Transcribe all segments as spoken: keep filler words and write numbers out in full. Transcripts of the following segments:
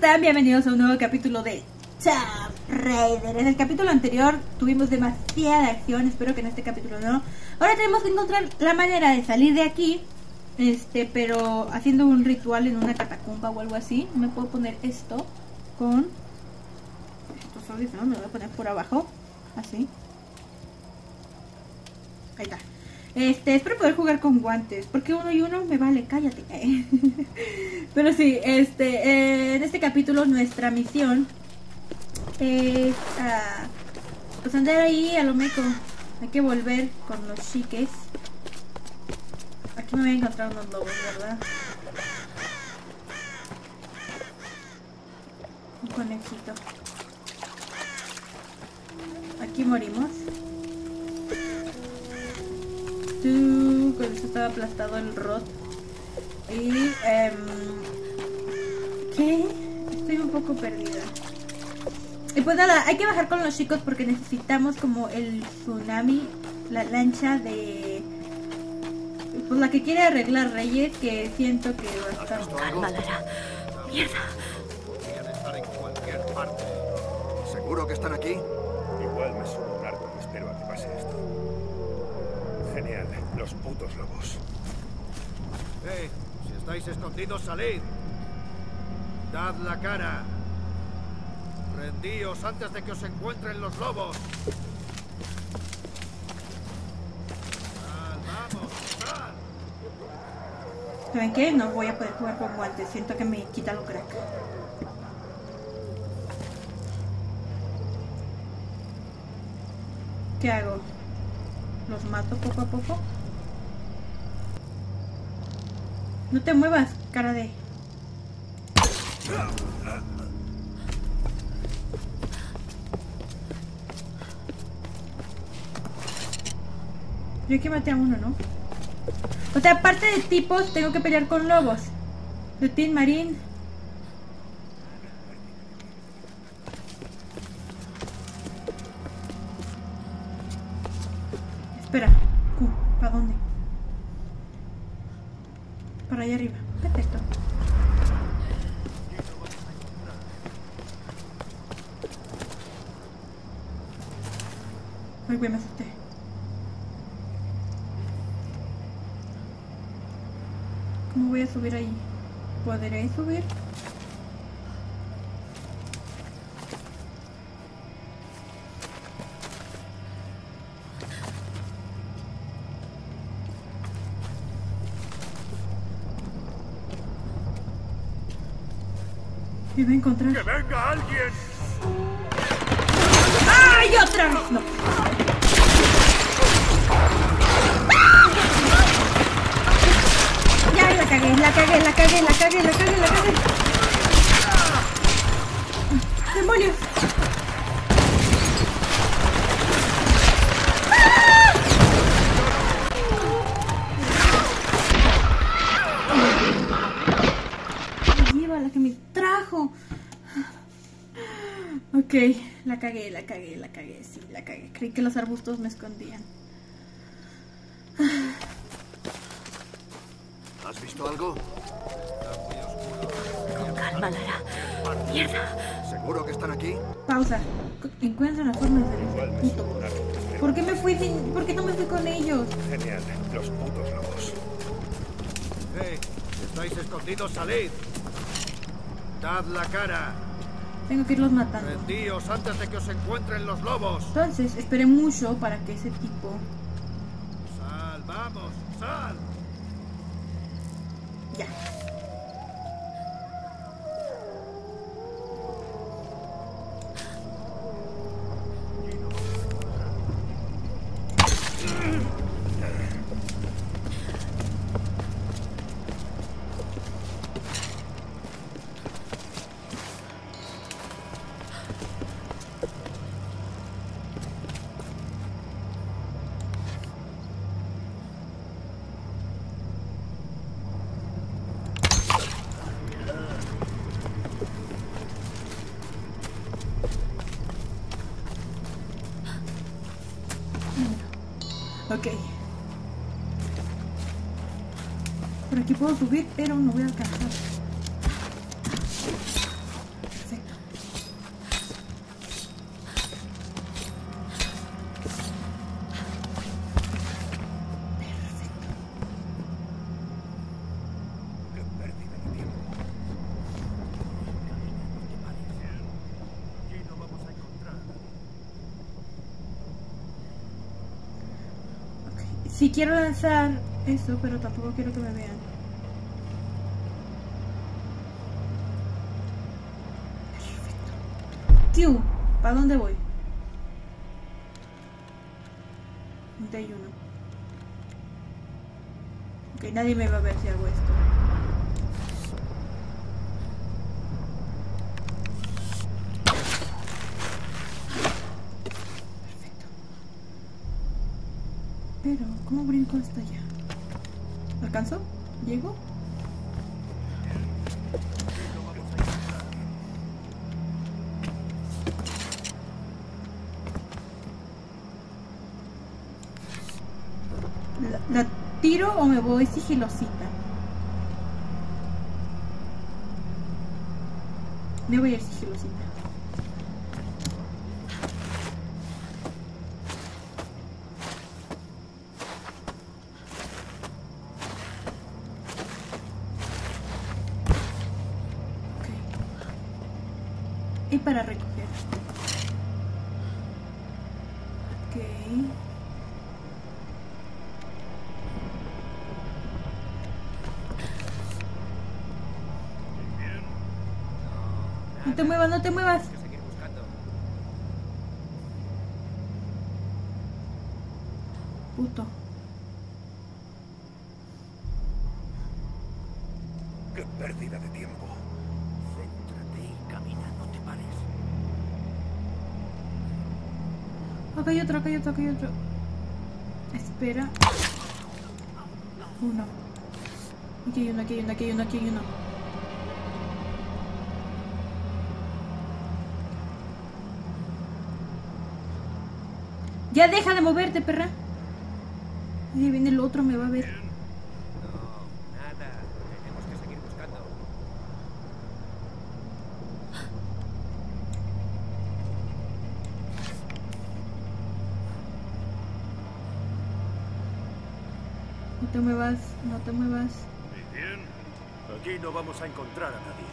están? Bienvenidos a un nuevo capítulo de Jump Raider. En el capítulo anterior tuvimos demasiada acción, espero que en este capítulo no. Ahora tenemos que encontrar la manera de salir de aquí, este, pero haciendo un ritual en una catacumba o algo así. Me puedo poner esto con estos audífonos, me lo voy a poner por abajo, así. Ahí está. Este, espero poder jugar con guantes, porque uno y uno me vale, cállate. Pero sí, este, eh, en este capítulo nuestra misión es uh, pues andar ahí a lo meco. Hay que volver con los chiques. Aquí me voy a encontrar unos lobos, ¿verdad? Un conejito. Aquí morimos. Con eso estaba aplastado el rot. Y um, ¿qué? Estoy un poco perdida. Y pues nada, hay que bajar con los chicos porque necesitamos como el tsunami, la lancha de, pues la que quiere arreglar Reyes, que siento que va a estar. Calma, Lara. Mierda. Podrían estar en cualquier parte. ¿Seguro que están aquí? Igual me subo un arco y espero a que pase esto. Genial, los putos lobos. ¡Eh! Hey, si estáis escondidos, salid. Dad la cara. Rendíos antes de que os encuentren los lobos. ¡Sal, vamos, sal! ¿Saben qué? No voy a poder jugar con guantes. Siento que me quita lo crack. ¿Qué hago? Los mato poco a poco. No te muevas, cara de... Yo que maté a uno, ¿no? O sea, aparte de tipos, tengo que pelear con lobos. Lutín, marín. Espera, uh, ¿para dónde? Para allá arriba, perfecto. Ay, güey, me asusté. ¿Cómo voy a subir ahí? ¿Podré subir? Me voy a encontrar. ¡Que venga alguien! ¡Ay, otra vez! No. Ya la cagué, la cagué, la cagué, la cagué, la cagué, la cagué. ¡Demonios! Ok, la cagué, la cagué, la cagué, sí, la cagué. Creí que los arbustos me escondían. ¿Has visto algo? Con calma, Lara. ¡Mierda! ¿Seguro que están aquí? Pausa. Encuentra la forma de hacer el puto. ¿Por qué me fui sin... ¿Por qué no me fui con ellos? Genial, los putos lobos. ¡Hey! Si estáis escondidos, salid. Dad la cara. Tengo que irlos matando. Rendíos antes de que os encuentren los lobos. Entonces, esperé mucho para que ese tipo... ¡Sal, vamos, sal! Ya. Ok. Por aquí puedo subir, pero no voy a alcanzar. Sí quiero lanzar eso, pero tampoco quiero que me vean. Perfecto. Tío, ¿para dónde voy? Un desayuno. Ok, nadie me va a ver si hago esto. Pero, ¿cómo brinco hasta allá? ¿Alcanzo? ¿Llego? ¿La, la tiro o me voy sigilosita? Me voy a ir sigilosita. Y para recoger. Ok. No te muevas, no te muevas. Puto. Qué pérdida de tiempo. Acá hay otro, acá hay otro, acá hay otro. Espera. Uno. Aquí hay uno, aquí hay uno, aquí hay uno, aquí hay uno. Ya deja de moverte, perra. Ahí viene el otro, me va a ver. No, nada. Tenemos que seguir buscando. No te muevas, no te muevas. Muy bien. Aquí no vamos a encontrar a nadie.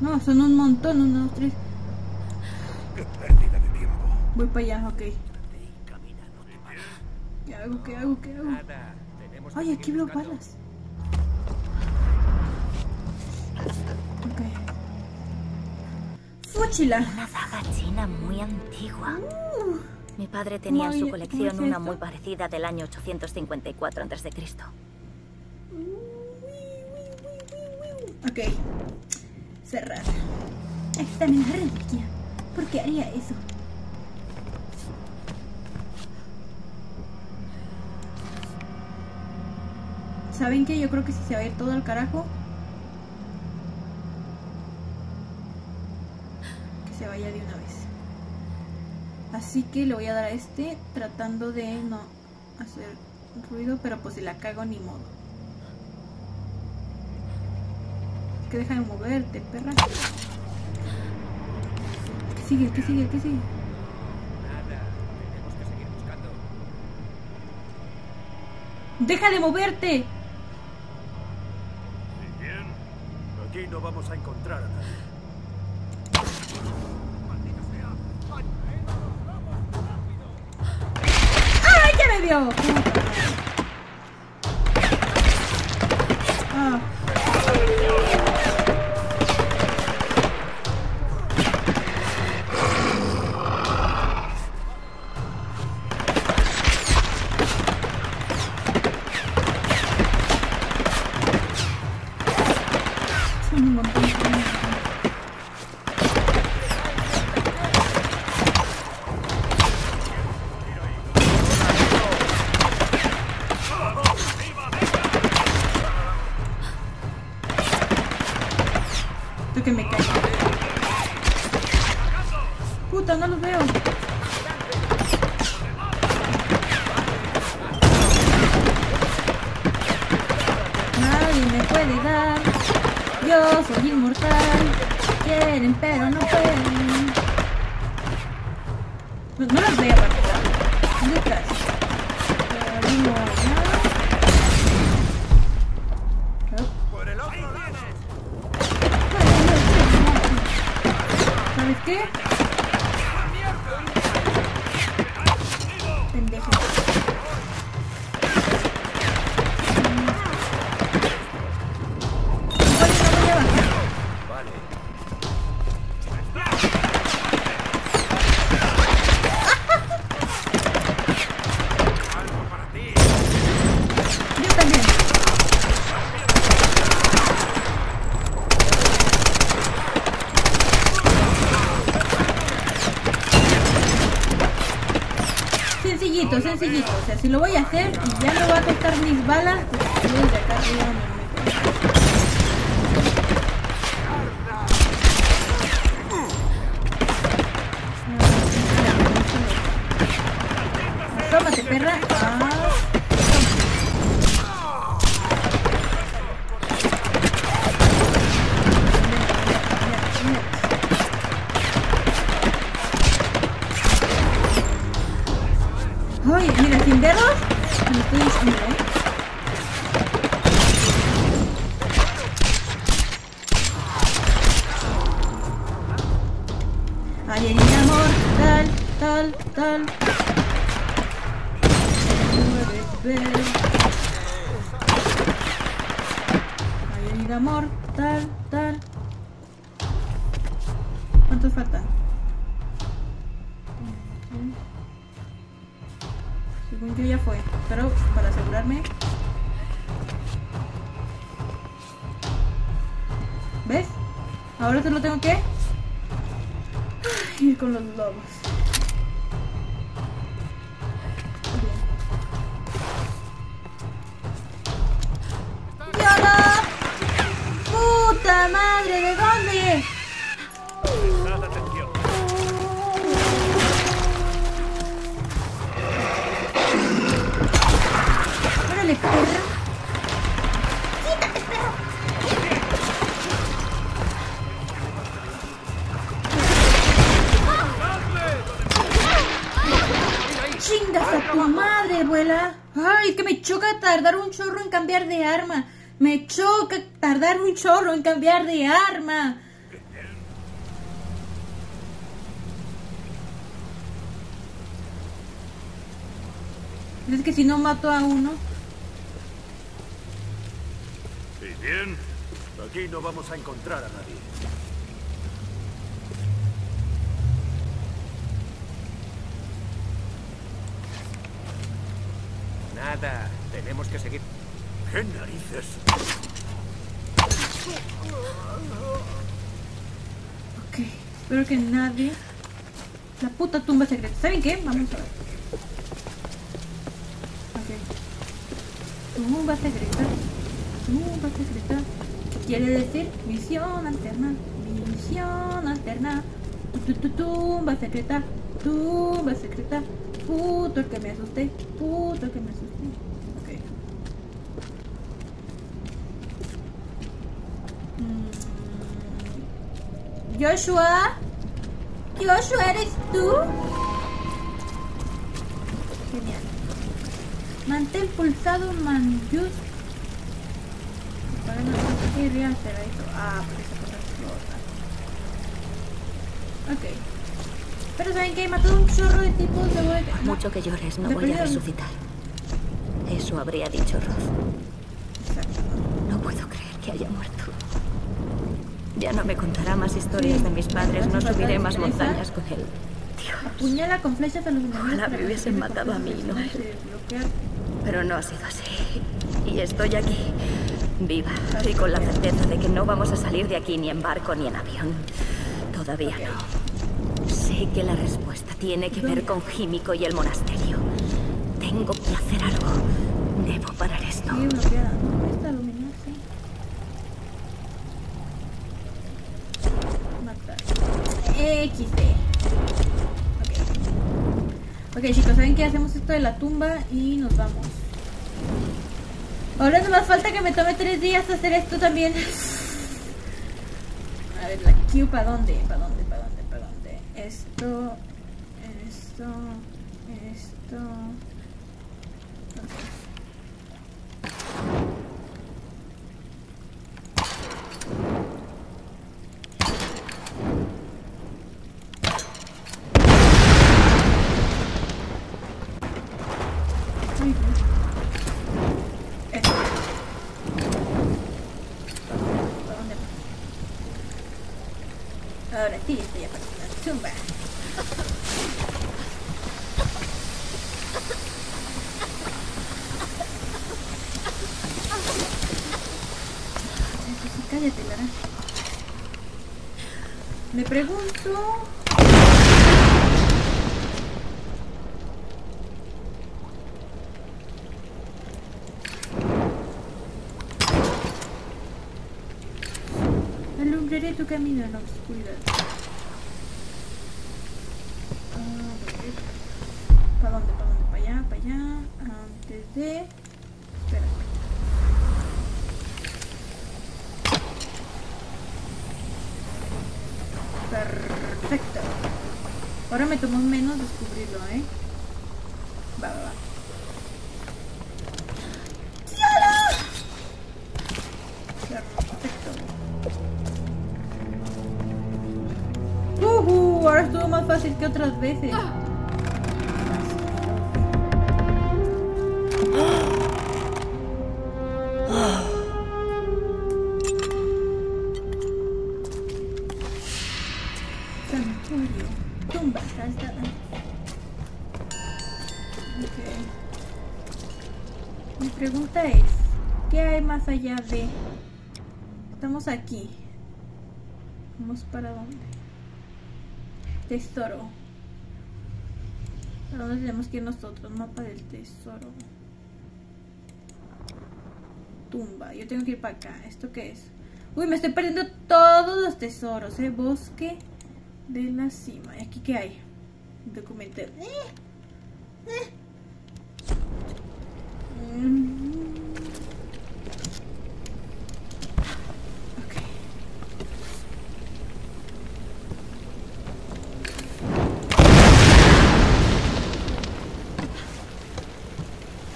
No, son un montón, unos tres. Qué pérdida de tiempo. Voy para allá, ok. ¿Qué hago? ¿Qué hago? ¿Qué hago? Ay, aquí veo balas. Ok. Mochila. Una daga china muy antigua. Uh, Mi padre tenía en su colección una muy parecida del año ochocientos cincuenta y cuatro antes de Cristo. Ok. Cerrar. Examinar reliquia. ¿Por qué haría eso? ¿Saben qué? Yo creo que si se va a ir todo al carajo, se vaya de una vez. Así que le voy a dar a este, tratando de no hacer ruido, pero pues si la cago ni modo. Es que deja de moverte, perra. ¿Qué sigue? ¿Qué sigue? ¿Qué sigue? Nada, tenemos que seguir buscando. ¡Deja de moverte! Muy bien. Aquí no vamos a encontrar a nadie. Oh. Son un montón de cosas. Que me caiga. Puta, no los veo. Nadie me puede dar. Yo soy inmortal. Quieren, pero no pueden. No, no los veo. Lucas. Por el otro lado. sencillito, sencillito. O sea, si lo voy a hacer, ya no va a costar mis balas. Pues, voy a acá arriba, me... no, tómate, perra. Ah. Me choca tardar un chorro en cambiar de arma. Es que si no mato a uno. Sí, bien. Aquí no vamos a encontrar a nadie. Nada. Tenemos que seguir. ¿Qué narices? Ok, espero que nadie... La puta tumba secreta. ¿Saben qué? Vamos a ver. Ok. Tumba secreta. Tumba secreta. Quiere decir misión alterna. Misión alterna. Tumba secreta. Tumba secreta. Puto que me asusté. Puto que me asusté. Joshua, Joshua, ¿eres tú? Genial. Mantén pulsado manjus. Para no sé qué hacer esto. Ah, porque esa cosa explota. Ok. Pero ¿saben qué? Mató un chorro de tipos de... Voy... Por mucho que llores, no voy a resucitar. Eso habría dicho Ruth. Exacto. No puedo creer que haya muerto. Ya no me contará más historias de mis padres, no subiré más montañas con él. Dios. Apuñala con flechas a los enemigos. Ojalá me hubiesen matado a mí, ¿no? Pero no ha sido así. Y estoy aquí, viva, y con la certeza de que no vamos a salir de aquí ni en barco ni en avión. Todavía no. Sé que la respuesta tiene que ver con Gímico y el monasterio. Tengo que hacer algo. Debo parar esto. equis de. Okay. Ok, chicos, ¿saben qué? Hacemos esto de la tumba y nos vamos. Ahora no más falta que me tome tres días hacer esto también. A ver, la Q, ¿para dónde? ¿Para dónde? ¿Para dónde? ¿Para dónde? Esto, esto, esto. Okay. Me pregunto... Alumbraré tu camino en la oscuridad. Uh, ¿Para dónde? ¿Para dónde? ¿Para allá? ¿Para allá? Antes de... Espera. Perfecto. Ahora me tomó menos descubrirlo, ¿eh? Va, va, va. Más fácil que otras veces. Santuario, tumba, salta. Ok. Mi pregunta es, ¿qué hay más allá de? Estamos aquí. ¿Vamos para dónde? Tesoro. ¿A dónde tenemos que ir nosotros? Mapa del tesoro. Tumba. Yo tengo que ir para acá. ¿Esto qué es? Uy, me estoy perdiendo todos los tesoros, ¿eh? Bosque de la cima. ¿Y aquí qué hay? Documento. Eh, eh. Mm-hmm.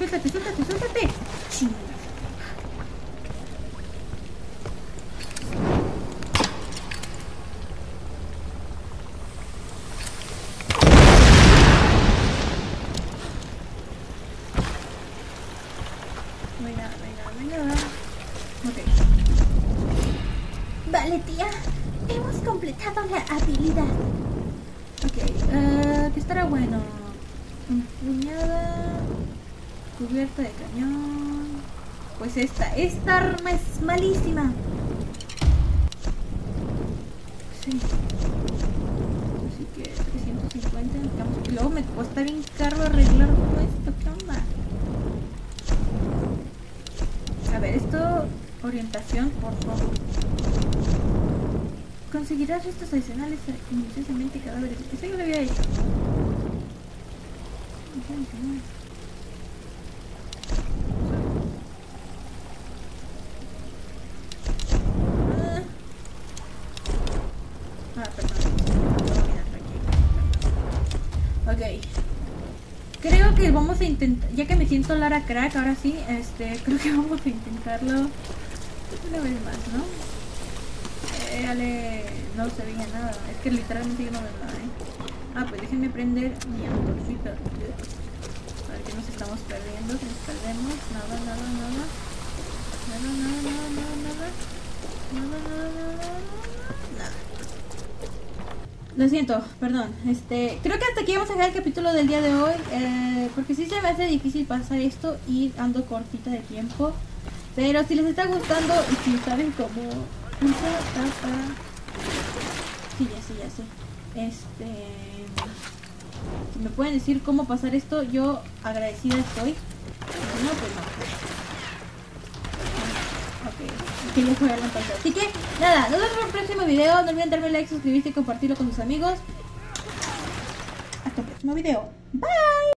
Suéltate, suéltate, suéltate. Chingas. Venga, venga, venga. Ok. Vale, tía. Hemos completado la habilidad. Ok, uh, que estará bueno. Empuñada. Cubierta de cañón. Pues esta, esta arma es malísima. Sí. Así que trescientos cincuenta. Y luego me cuesta bien caro arreglar todo esto. ¿Qué onda? A ver, esto. Orientación, por favor. Conseguirás restos adicionales minuciosamente cadáveres. Eso yo lo había hecho. Vamos a intentar, ya que me siento Lara crack, ahora sí, este, creo que vamos a intentarlo una vez más, ¿no? Eh, ale, no se veía nada, es que literalmente yo no veo nada, ¿eh? Ah, pues déjenme prender mi antorchita. A ver, que nos estamos perdiendo, que nos perdemos, nada, nada, nada, nada, nada, nada, nada, nada, nada, nada, nada, nada. Lo siento, perdón, este, creo que hasta aquí vamos a dejar el capítulo del día de hoy, eh, porque sí se me hace difícil pasar esto y ando cortita de tiempo, pero si les está gustando y si saben cómo usar, sí, ya sé, ya sé, este, si me pueden decir cómo pasar esto, yo agradecida estoy, si no, pues no. Que yo juego en la pantalla. Así que nada, nos vemos en el próximo video. No olviden darme like, suscribirse y compartirlo con sus amigos. Hasta el próximo video. Bye.